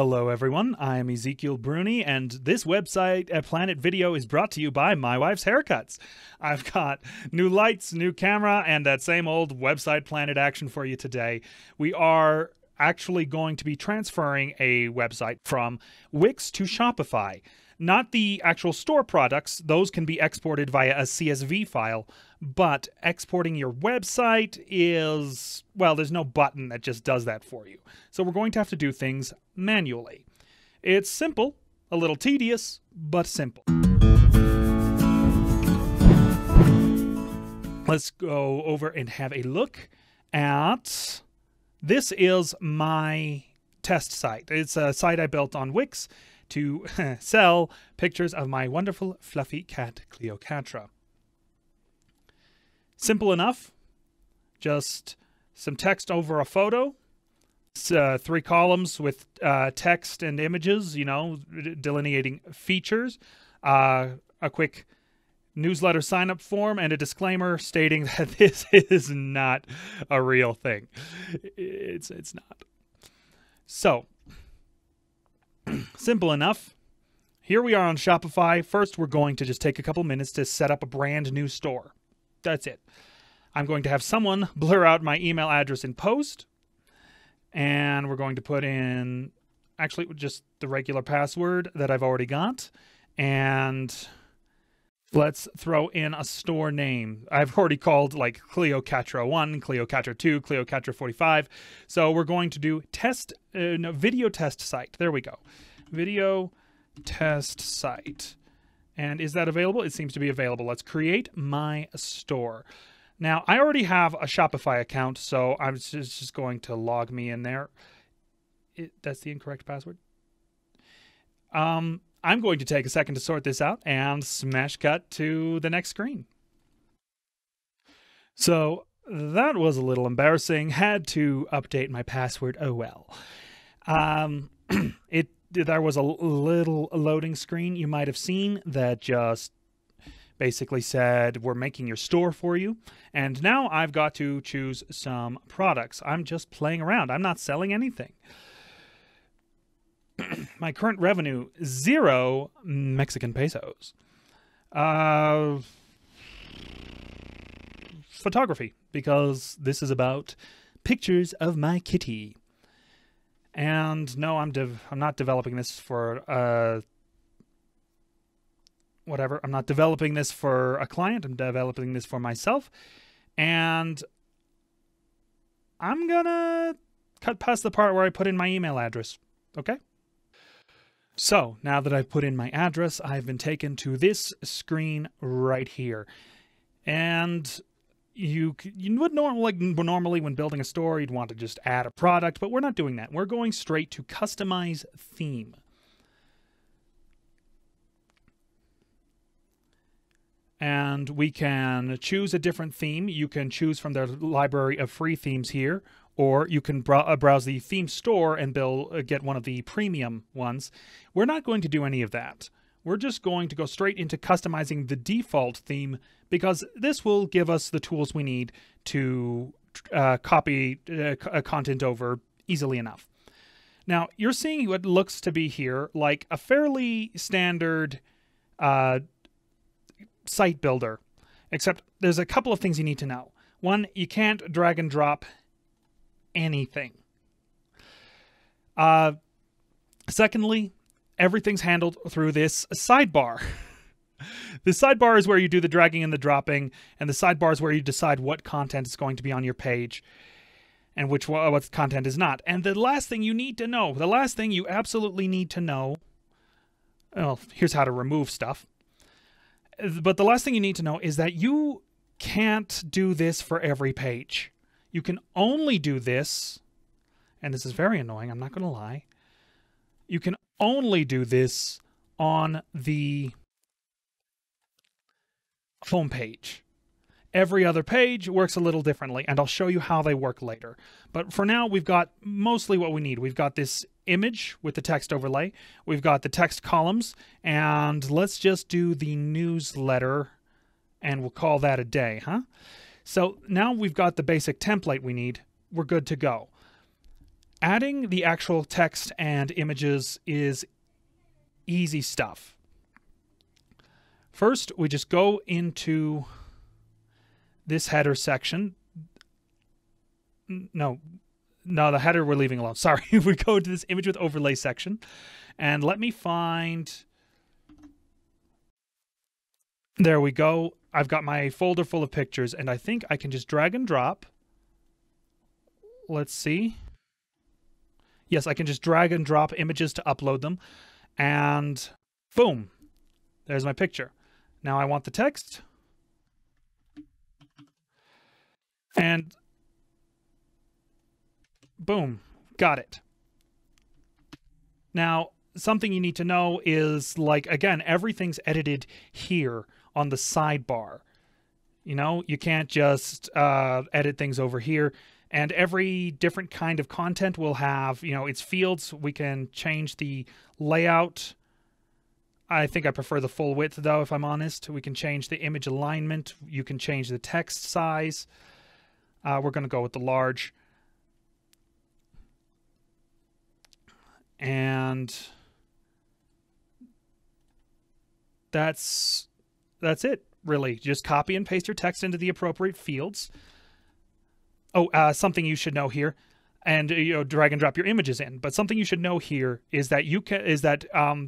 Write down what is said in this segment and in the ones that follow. Hello everyone, I'm Ezekiel Bruni, and this WebsitePlanet video is brought to you by My Wife's Haircuts. I've got new lights, new camera, and that same old WebsitePlanet action for you today. We are actually going to be transferring a website from Wix to Shopify. Not the actual store products, those can be exported via a CSV file, but exporting your website is, well, there's no button that just does that for you. So we're going to have to do things manually. It's simple, a little tedious, but simple. Let's go over and have a look at, this is my test site. It's a site I built on Wix to sell pictures of my wonderful fluffy cat, Cleopatra. Simple enough, just some text over a photo. It's, three columns with text and images, you know, delineating features, a quick newsletter sign-up form, and a disclaimer stating that this is not a real thing. It's not. So, simple enough. Here we are on Shopify. First, we're going to just take a couple minutes to set up a brand new store. That's it. I'm going to have someone blur out my email address in post. And we're going to put in, actually, just the regular password that I've already got. And let's throw in a store name. I've already called like Cleopatra 1, Cleopatra 2, Cleopatra 45. So we're going to do test, no, video test site. There we go. Video test site. And is that available? It seems to be available. Let's create my store. Now, I already have a Shopify account, so I'm just going to log me in there. That's the incorrect password. I'm going to take a second to sort this out and smash cut to the next screen. So that was a little embarrassing. Had to update my password. Oh, well. There was a little loading screen you might have seen that just basically said, we're making your store for you. And now I've got to choose some products. I'm just playing around. I'm not selling anything. My current revenue, 0 Mexican pesos. Photography, because this is about pictures of my kitty. And no, I'm not developing this for whatever. I'm not developing this for a client. I'm developing this for myself. And I'm gonna cut past the part where I put in my email address. Okay? So, now that I've put in my address, I've been taken to this screen right here. And you would normally when building a store, you'd want to just add a product, but we're not doing that. We're going straight to customize theme. And we can choose a different theme. You can choose from their library of free themes here, or you can browse the theme store and get one of the premium ones. We're not going to do any of that. We're just going to go straight into customizing the default theme, because this will give us the tools we need to copy content over easily enough. Now, you're seeing what looks to be here like a fairly standard site builder, except there's a couple of things you need to know. One, you can't drag and drop anything. Secondly, everything's handled through this sidebar. The sidebar is where you do the dragging and the dropping, and the sidebar is where you decide what content is going to be on your page and what content is not. And the last thing you need to know, the last thing you absolutely need to know, well, here's how to remove stuff. But the last thing you need to know is that you can't do this for every page. You can only do this, and this is very annoying, I'm not going to lie. You can only do this on the home page. Every other page works a little differently, and I'll show you how they work later. But for now, we've got mostly what we need. We've got this image with the text overlay. We've got the text columns, and let's just do the newsletter, and we'll call that a day, huh? So now we've got the basic template we need. We're good to go. Adding the actual text and images is easy stuff. First, we just go into this header section. No, the header we're leaving alone. Sorry, we go to this image with overlay section. And let me find... There we go. I've got my folder full of pictures, and I think I can just drag and drop. Let's see. Yes, I can just drag and drop images to upload them. And boom, there's my picture. Now I want the text. And... boom, got it. Now, something you need to know is, like, again, everything's edited here on the sidebar. You know, you can't just edit things over here. And every different kind of content will have, you know, its fields. We can change the layout. I think I prefer the full width, though, if I'm honest. We can change the image alignment. You can change the text size. We're going to go with the large. And that's it, really. Just copy and paste your text into the appropriate fields. Oh, something you should know here, and you know, drag and drop your images in. But something you should know here is that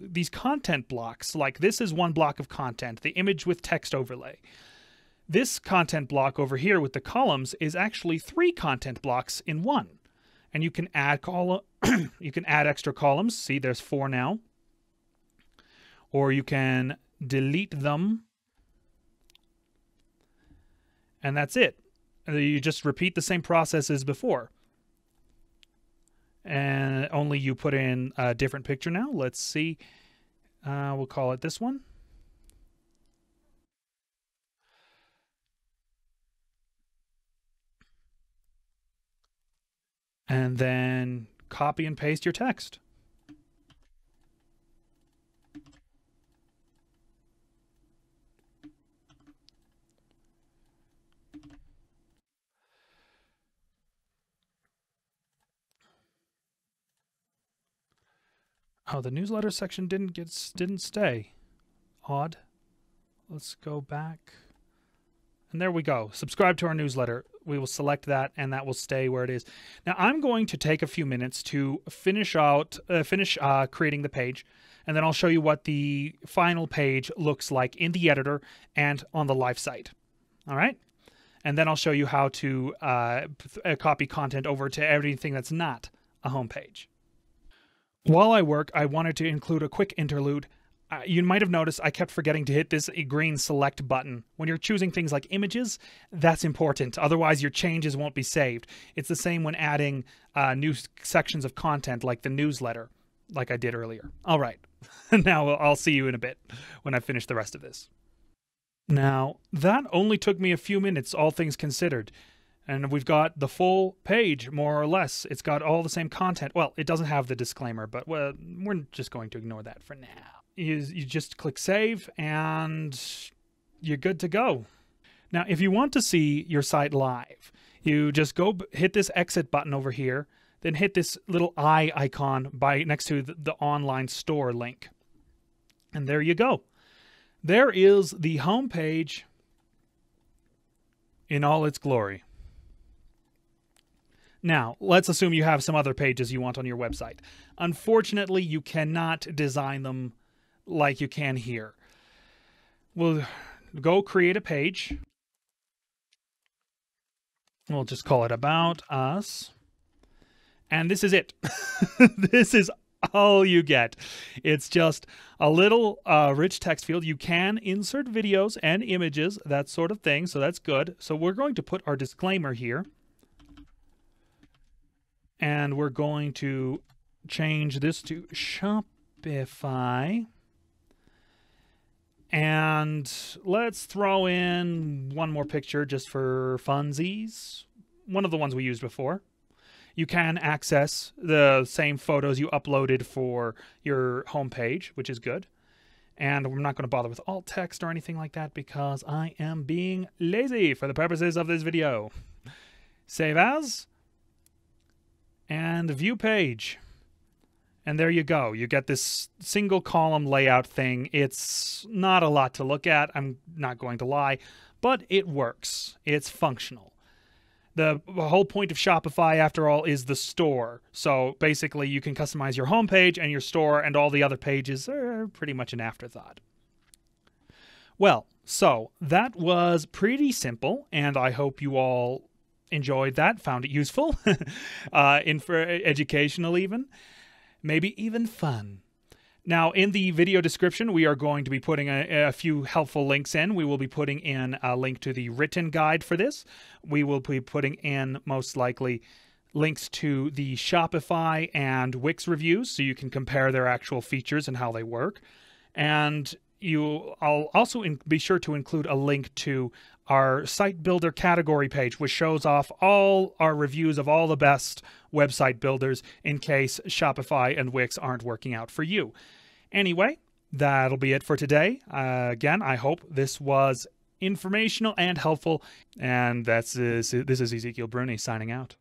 these content blocks, like this is one block of content, the image with text overlay. This content block over here with the columns is actually 3 content blocks in one. And you can add you can add extra columns. See, there's 4 now. Or you can delete them. And that's it. You just repeat the same process as before. And only you put in a different picture now. Let's see. We'll call it this one. And then copy and paste your text. Oh, the newsletter section didn't stay. Odd. Let's go back. And there we go. Subscribe to our newsletter. We will select that, and that will stay where it is. Now, I'm going to take a few minutes to finish out, creating the page, and then I'll show you what the final page looks like in the editor and on the live site. All right? And then I'll show you how to copy content over to everything that's not a home page. While I work, I wanted to include a quick interlude. You might have noticed I kept forgetting to hit this green select button. When you're choosing things like images, that's important. Otherwise, your changes won't be saved. It's the same when adding new sections of content like the newsletter, like I did earlier. All right. Now I'll see you in a bit when I finish the rest of this. Now, that only took me a few minutes, all things considered. And we've got the full page, more or less. It's got all the same content. Well, it doesn't have the disclaimer, but we're just going to ignore that for now. You just click save and you're good to go. Now, if you want to see your site live, you just go hit this exit button over here, then hit this little eye icon next to the online store link. And there you go. There is the home page in all its glory. Now, let's assume you have some other pages you want on your website. Unfortunately, you cannot design them like you can here. We'll go create a page. We'll just call it About Us. And this is it. This is all you get. It's just a little rich text field. You can insert videos and images, that sort of thing. So that's good. So we're going to put our disclaimer here. And we're going to change this to Shopify. And let's throw in one more picture just for funsies. One of the ones we used before. You can access the same photos you uploaded for your homepage, which is good. And we're not going to bother with alt text or anything like that because I am being lazy for the purposes of this video. Save as. and view page. And there you go. You get this single column layout thing. It's not a lot to look at, I'm not going to lie, but it works. It's functional. The whole point of Shopify, after all, is the store. So basically you can customize your homepage and your store, and all the other pages are pretty much an afterthought. Well, so that was pretty simple, and I hope you all enjoyed that, found it useful, educational even. Maybe even fun. Now, in the video description, we are going to be putting a few helpful links in. We will be putting in a link to the written guide for this. We will be putting in, most likely, links to the Shopify and Wix reviews, so you can compare their actual features and how they work. And I'll also be sure to include a link to our site builder category page, which shows off all our reviews of all the best website builders in case Shopify and Wix aren't working out for you. Anyway, that'll be it for today. Again, I hope this was informational and helpful. And this is Ezekiel Bruni signing out.